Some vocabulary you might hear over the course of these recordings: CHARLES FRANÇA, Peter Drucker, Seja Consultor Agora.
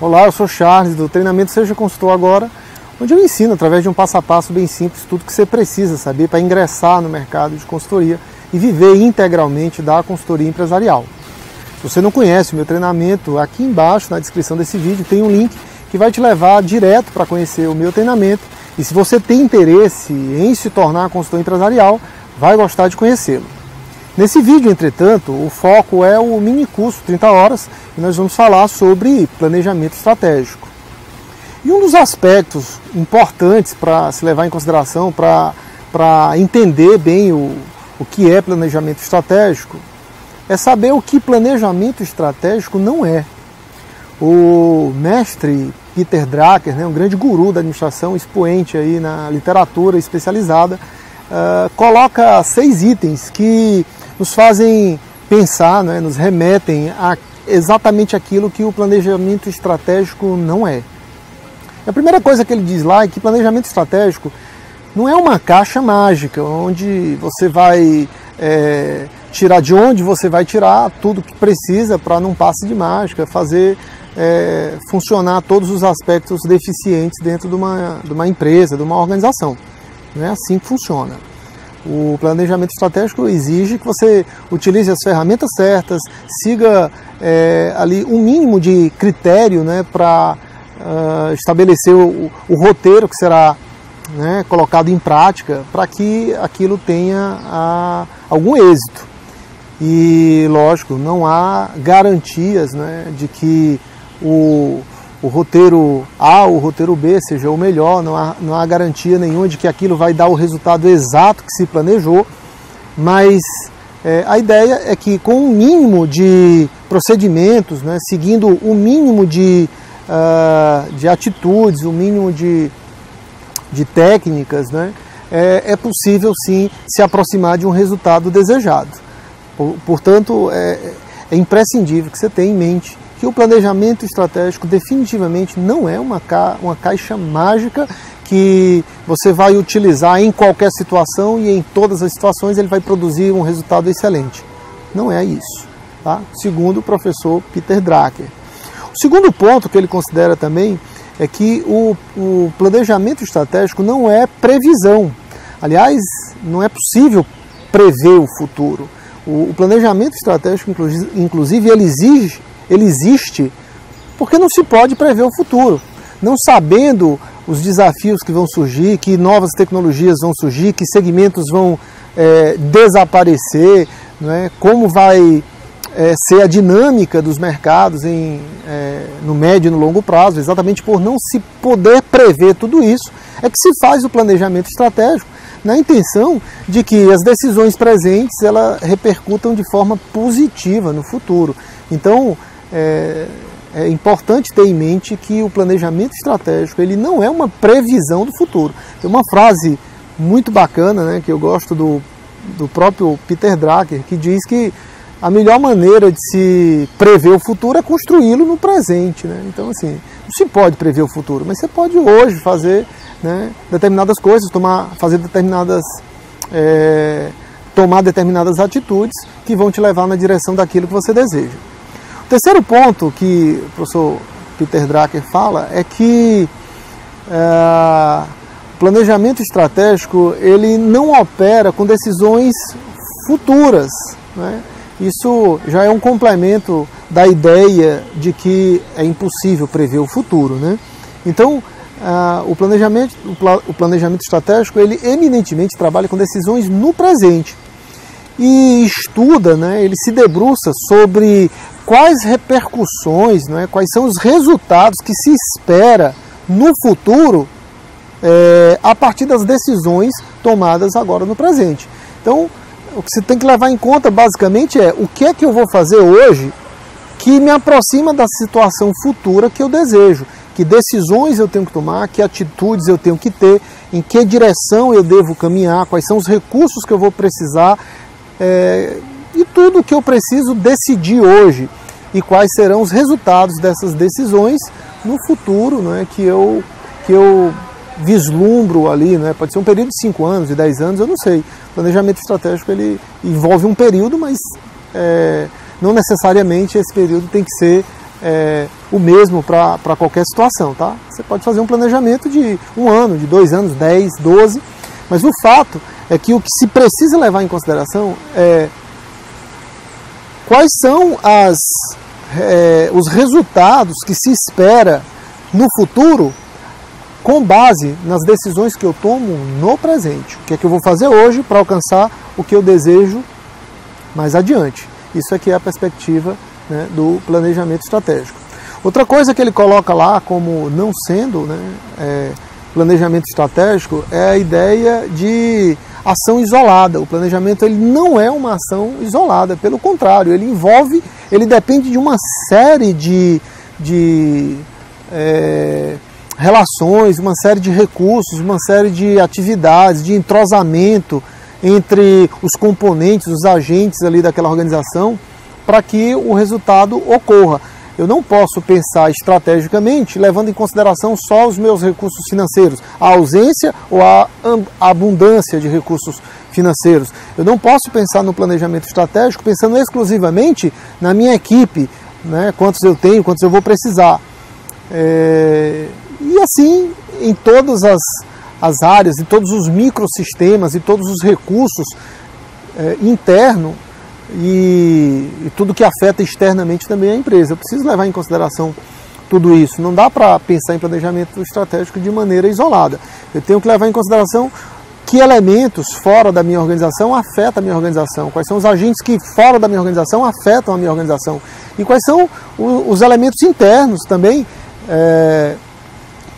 Olá, eu sou o Charles do treinamento Seja Consultor Agora, onde eu ensino através de um passo a passo bem simples tudo que você precisa saber para ingressar no mercado de consultoria e viver integralmente da consultoria empresarial. Se você não conhece o meu treinamento, aqui embaixo na descrição desse vídeo tem um link que vai te levar direto para conhecer o meu treinamento. E se você tem interesse em se tornar consultor empresarial, vai gostar de conhecê-lo. Nesse vídeo, entretanto, o foco é o mini curso 30 horas e nós vamos falar sobre planejamento estratégico. E um dos aspectos importantes para se levar em consideração, para entender bem o que é planejamento estratégico, é saber o que planejamento estratégico não é. O mestre Peter Drucker, um grande guru da administração, expoente aí na literatura especializada, coloca 6 itens que nos fazem pensar, nos remetem a exatamente aquilo que o planejamento estratégico não é. A primeira coisa que ele diz lá é que planejamento estratégico não é uma caixa mágica, onde você vai tirar tudo que precisa para num passe de mágica, fazer funcionar todos os aspectos deficientes dentro de uma empresa, de uma organização. Não é assim que funciona. O planejamento estratégico exige que você utilize as ferramentas certas, siga ali um mínimo de critério para estabelecer o roteiro que será colocado em prática para que aquilo tenha algum êxito. E, lógico, não há garantias de que o roteiro A ou o roteiro B seja o melhor, não há garantia nenhuma de que aquilo vai dar o resultado exato que se planejou, mas a ideia é que com o mínimo de procedimentos, seguindo o mínimo de atitudes, o mínimo de técnicas, é possível sim se aproximar de um resultado desejado. Portanto, é imprescindível que você tenha em mente que o planejamento estratégico definitivamente não é uma caixa mágica que você vai utilizar em qualquer situação e em todas as situações ele vai produzir um resultado excelente. Não é isso, tá? Segundo o professor Peter Drucker. O segundo ponto que ele considera também é que o planejamento estratégico não é previsão. Aliás, não é possível prever o futuro. O planejamento estratégico, inclusive, ele existe porque não se pode prever o futuro. Não sabendo os desafios que vão surgir, que novas tecnologias vão surgir, que segmentos vão desaparecer, como vai ser a dinâmica dos mercados no médio e no longo prazo, exatamente por não se poder prever tudo isso, é que se faz o planejamento estratégico na intenção de que as decisões presentes elas repercutam de forma positiva no futuro. Então, é importante ter em mente que o planejamento estratégico ele não é uma previsão do futuro. Tem uma frase muito bacana que eu gosto do próprio Peter Drucker, que diz que a melhor maneira de se prever o futuro é construí-lo no presente. Então, assim, não se pode prever o futuro, mas você pode hoje fazer determinadas coisas, tomar determinadas atitudes que vão te levar na direção daquilo que você deseja. O terceiro ponto que o professor Peter Drucker fala é que o planejamento estratégico ele não opera com decisões futuras. Isso já é um complemento da ideia de que é impossível prever o futuro. Então, o planejamento estratégico ele eminentemente trabalha com decisões no presente e estuda, ele se debruça sobre quais repercussões, quais são os resultados que se espera no futuro a partir das decisões tomadas agora no presente. Então, o que você tem que levar em conta basicamente é o que é que eu vou fazer hoje que me aproxima da situação futura que eu desejo. Que decisões eu tenho que tomar, que atitudes eu tenho que ter, em que direção eu devo caminhar, quais são os recursos que eu vou precisar e tudo o que eu preciso decidir hoje e quais serão os resultados dessas decisões no futuro que eu vislumbro ali, pode ser um período de 5 anos, de 10 anos, eu não sei. O planejamento estratégico ele envolve um período, mas não necessariamente esse período tem que ser o mesmo para qualquer situação, tá? Você pode fazer um planejamento de 1 ano, de 2 anos, 10, 12, mas o fato é que o que se precisa levar em consideração é quais são os resultados que se espera no futuro com base nas decisões que eu tomo no presente. O que é que eu vou fazer hoje para alcançar o que eu desejo mais adiante. Isso aqui é a perspectiva, né, do planejamento estratégico. Outra coisa que ele coloca lá como não sendo, né, planejamento estratégico é a ideia de ação isolada. O planejamento ele não é uma ação isolada, pelo contrário, ele depende de uma série de relações, uma série de recursos, uma série de atividades, de entrosamento entre os componentes, os agentes ali daquela organização, para que o resultado ocorra. Eu não posso pensar estrategicamente levando em consideração só os meus recursos financeiros, a ausência ou a abundância de recursos financeiros. Eu não posso pensar no planejamento estratégico pensando exclusivamente na minha equipe, né, quantos eu tenho, quantos eu vou precisar. E assim, em todas as áreas, em todos os microsistemas, e todos os recursos internos, e tudo que afeta externamente também a empresa. Eu preciso levar em consideração tudo isso. Não dá para pensar em planejamento estratégico de maneira isolada. Eu tenho que levar em consideração que elementos fora da minha organização afetam a minha organização, quais são os agentes que fora da minha organização afetam a minha organização e quais são os elementos internos também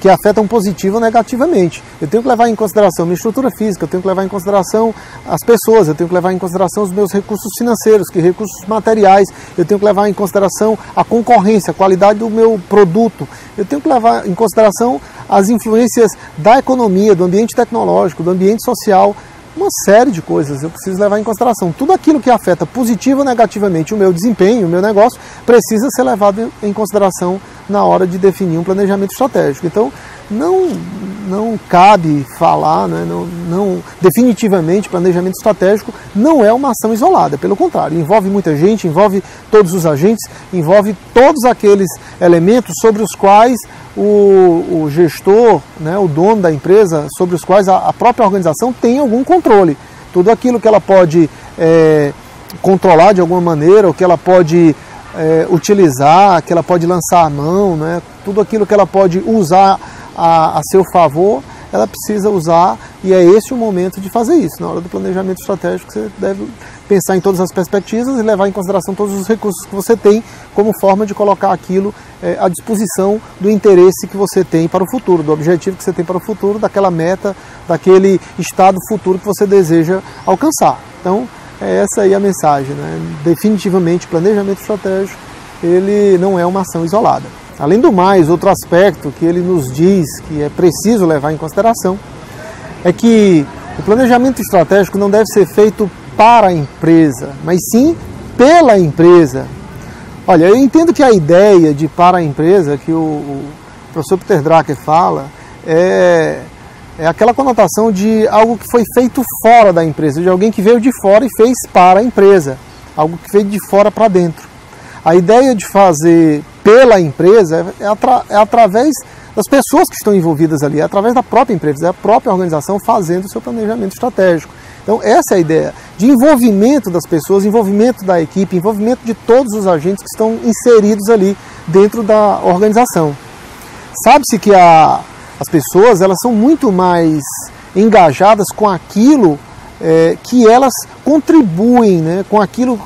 que afetam positivo ou negativamente. Eu tenho que levar em consideração minha estrutura física, eu tenho que levar em consideração as pessoas, eu tenho que levar em consideração os meus recursos financeiros, que recursos materiais, eu tenho que levar em consideração a concorrência, a qualidade do meu produto, eu tenho que levar em consideração as influências da economia, do ambiente tecnológico, do ambiente social, uma série de coisas. Eu preciso levar em consideração tudo aquilo que afeta positivo ou negativamente o meu desempenho, o meu negócio, precisa ser levado em consideração na hora de definir um planejamento estratégico. Então, não cabe falar, né, definitivamente, planejamento estratégico não é uma ação isolada, pelo contrário, envolve muita gente, envolve todos os agentes, envolve todos aqueles elementos sobre os quais o gestor, né, o dono da empresa, sobre os quais a própria organização tem algum controle. Tudo aquilo que ela pode controlar de alguma maneira, ou que ela pode utilizar, que ela pode lançar a mão, né? Tudo aquilo que ela pode usar a seu favor, ela precisa usar, e é esse o momento de fazer isso. Na hora do planejamento estratégico, você deve pensar em todas as perspectivas e levar em consideração todos os recursos que você tem como forma de colocar aquilo à disposição do interesse que você tem para o futuro, do objetivo que você tem para o futuro, daquela meta, daquele estado futuro que você deseja alcançar. Então, essa aí é a mensagem, né? Definitivamente, planejamento estratégico ele não é uma ação isolada. Além do mais, outro aspecto que ele nos diz que é preciso levar em consideração é que o planejamento estratégico não deve ser feito para a empresa, mas sim pela empresa. Olha, eu entendo que a ideia de para a empresa que o professor Peter Drucker fala é aquela conotação de algo que foi feito fora da empresa, de alguém que veio de fora e fez para a empresa, algo que veio de fora para dentro. A ideia de fazer pela empresa é através das pessoas que estão envolvidas ali, é através da própria empresa, é a própria organização fazendo o seu planejamento estratégico. Então essa é a ideia de envolvimento das pessoas, envolvimento da equipe, envolvimento de todos os agentes que estão inseridos ali dentro da organização. Sabe-se que as pessoas elas são muito mais engajadas com aquilo que elas contribuem, né? com aquilo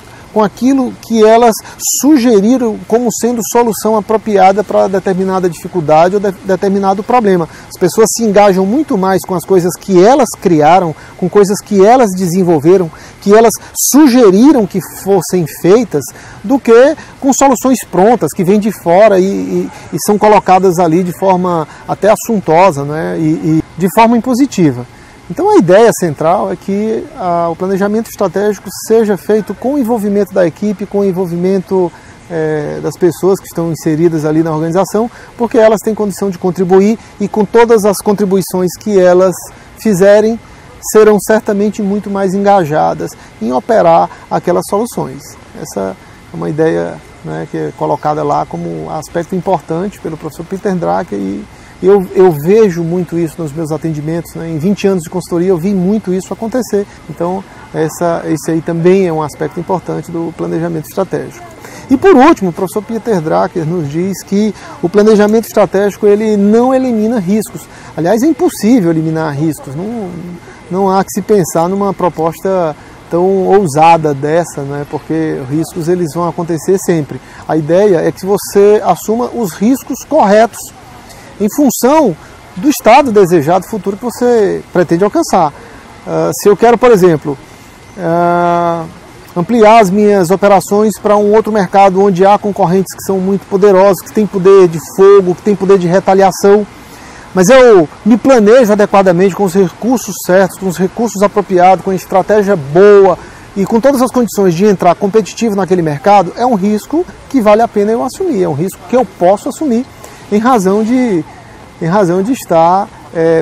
que elas sugeriram como sendo solução apropriada para determinada dificuldade ou determinado problema. As pessoas se engajam muito mais com as coisas que elas criaram, com coisas que elas desenvolveram, que elas sugeriram que fossem feitas, do que com soluções prontas que vêm de fora e são colocadas ali de forma até assuntosa, né? e de forma impositiva. Então a ideia central é que o planejamento estratégico seja feito com o envolvimento da equipe, com o envolvimento das pessoas que estão inseridas ali na organização, porque elas têm condição de contribuir e com todas as contribuições que elas fizerem, serão certamente muito mais engajadas em operar aquelas soluções. Essa é uma ideia né, que é colocada lá como aspecto importante pelo professor Peter Drucker, e eu vejo muito isso nos meus atendimentos, né? Em 20 anos de consultoria eu vi muito isso acontecer, então esse aí também é um aspecto importante do planejamento estratégico. E por último, o professor Peter Drucker nos diz que o planejamento estratégico ele não elimina riscos. Aliás, é impossível eliminar riscos, não há que se pensar numa proposta tão ousada dessa, né? Porque riscos eles vão acontecer sempre. A ideia é que você assuma os riscos corretos em função do estado desejado futuro que você pretende alcançar. Se eu quero, por exemplo, ampliar as minhas operações para um outro mercado onde há concorrentes que são muito poderosos, que têm poder de fogo, que têm poder de retaliação, mas eu me planejo adequadamente com os recursos certos, com os recursos apropriados, com a estratégia boa e com todas as condições de entrar competitivo naquele mercado, é um risco que vale a pena eu assumir, é um risco que eu posso assumir em razão de estar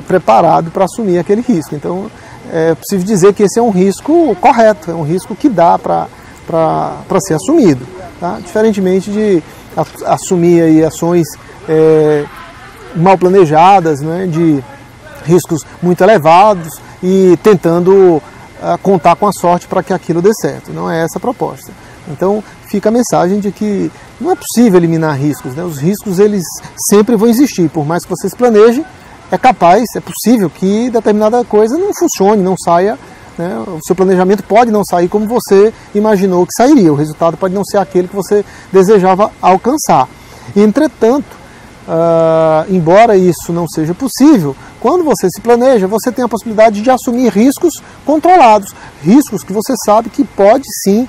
preparado para assumir aquele risco. Então, é possível dizer que esse é um risco correto, é um risco que dá para ser assumido, tá? Diferentemente de assumir aí ações mal planejadas, né, de riscos muito elevados e tentando contar com a sorte para que aquilo dê certo. Não é essa a proposta. Então fica a mensagem de que não é possível eliminar riscos, né? Os riscos eles sempre vão existir, por mais que você se planeje, é possível que determinada coisa não funcione, não saia, né? O seu planejamento pode não sair como você imaginou que sairia, o resultado pode não ser aquele que você desejava alcançar. Entretanto, embora isso não seja possível, quando você se planeja, você tem a possibilidade de assumir riscos controlados, riscos que você sabe que pode sim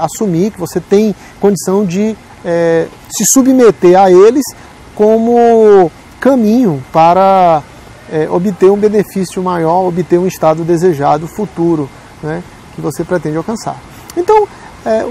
assumir, que você tem condição de se submeter a eles como caminho para obter um benefício maior, obter um estado desejado futuro, né, que você pretende alcançar. Então,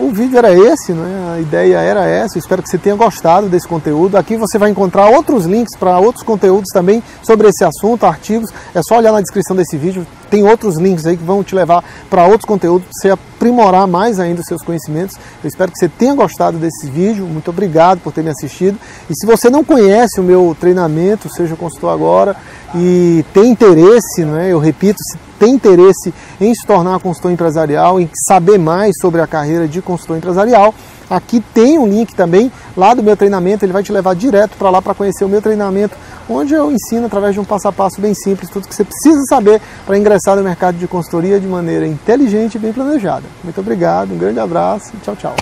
o vídeo era esse, né, a ideia era essa. Eu espero que você tenha gostado desse conteúdo. Aqui você vai encontrar outros links para outros conteúdos também sobre esse assunto, artigos. É só olhar na descrição desse vídeo, tem outros links aí que vão te levar para outros conteúdos, para você aprimorar mais ainda os seus conhecimentos. Eu espero que você tenha gostado desse vídeo, muito obrigado por ter me assistido. E se você não conhece o meu treinamento, Seja Consultor Agora, e tem interesse, né, eu repito, se tem interesse em se tornar consultor empresarial, em saber mais sobre a carreira de consultor empresarial, aqui tem um link também lá do meu treinamento, ele vai te levar direto para lá para conhecer o meu treinamento, onde eu ensino através de um passo a passo bem simples tudo que você precisa saber para ingressar no mercado de consultoria de maneira inteligente e bem planejada. Muito obrigado, um grande abraço e tchau, tchau.